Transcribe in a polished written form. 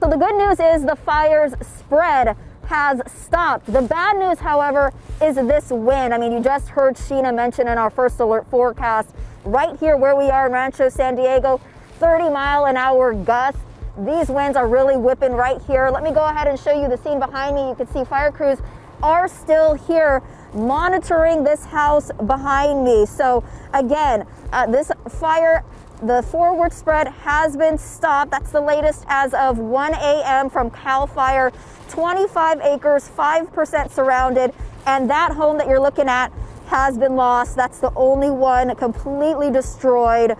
So the good news is the fire's spread has stopped. The bad news, however, is this wind. I mean, you just heard Sheena mention in our first alert forecast, right here where we are in Rancho San Diego, 30-mile-an-hour gusts. These winds are really whipping right here. Let me go ahead and show you the scene behind me. You can see fire crews are still here monitoring this house behind me. So again, this fire, the forward spread has been stopped. That's the latest as of 1 a.m. from CAL FIRE. 25 acres, 5% surrounded, and that home that you're looking at has been lost. That's the only one completely destroyed.